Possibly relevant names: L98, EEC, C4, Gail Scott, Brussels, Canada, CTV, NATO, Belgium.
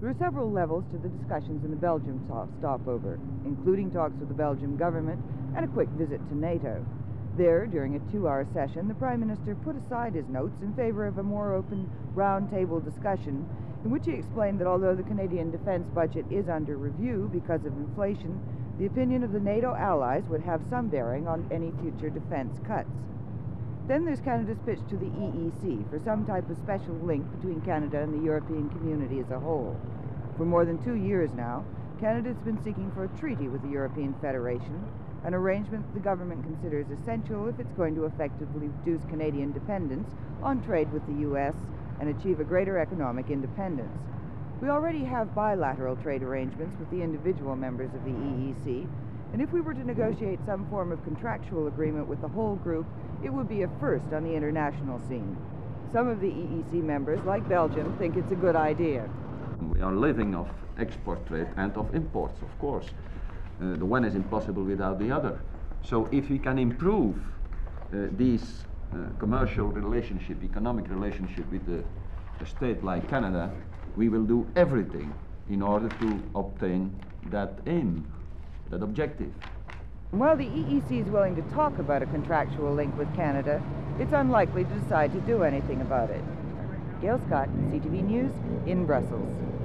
There were several levels to the discussions in the Belgium stopover, including talks with the Belgian government and a quick visit to NATO. There, during a 2-hour session, the Prime Minister put aside his notes in favor of a more open round-table discussion in which he explained that although the Canadian defense budget is under review because of inflation, the opinion of the NATO allies would have some bearing on any future defense cuts. Then there's Canada's pitch to the EEC for some type of special link between Canada and the European community as a whole. For more than 2 years now, Canada's been seeking for a treaty with the European Federation, an arrangement the government considers essential if it's going to effectively reduce Canadian dependence on trade with the U.S. and achieve a greater economic independence. We already have bilateral trade arrangements with the individual members of the EEC, and if we were to negotiate some form of contractual agreement with the whole group, it would be a first on the international scene. Some of the EEC members, like Belgium, think it's a good idea. We are living off export trade and of imports, of course. The one is impossible without the other. So if we can improve these commercial relationship, economic relationship with a state like Canada, we will do everything in order to obtain that aim, that objective. While the EEC is willing to talk about a contractual link with Canada, it's unlikely to decide to do anything about it. Gail Scott, CTV News, in Brussels.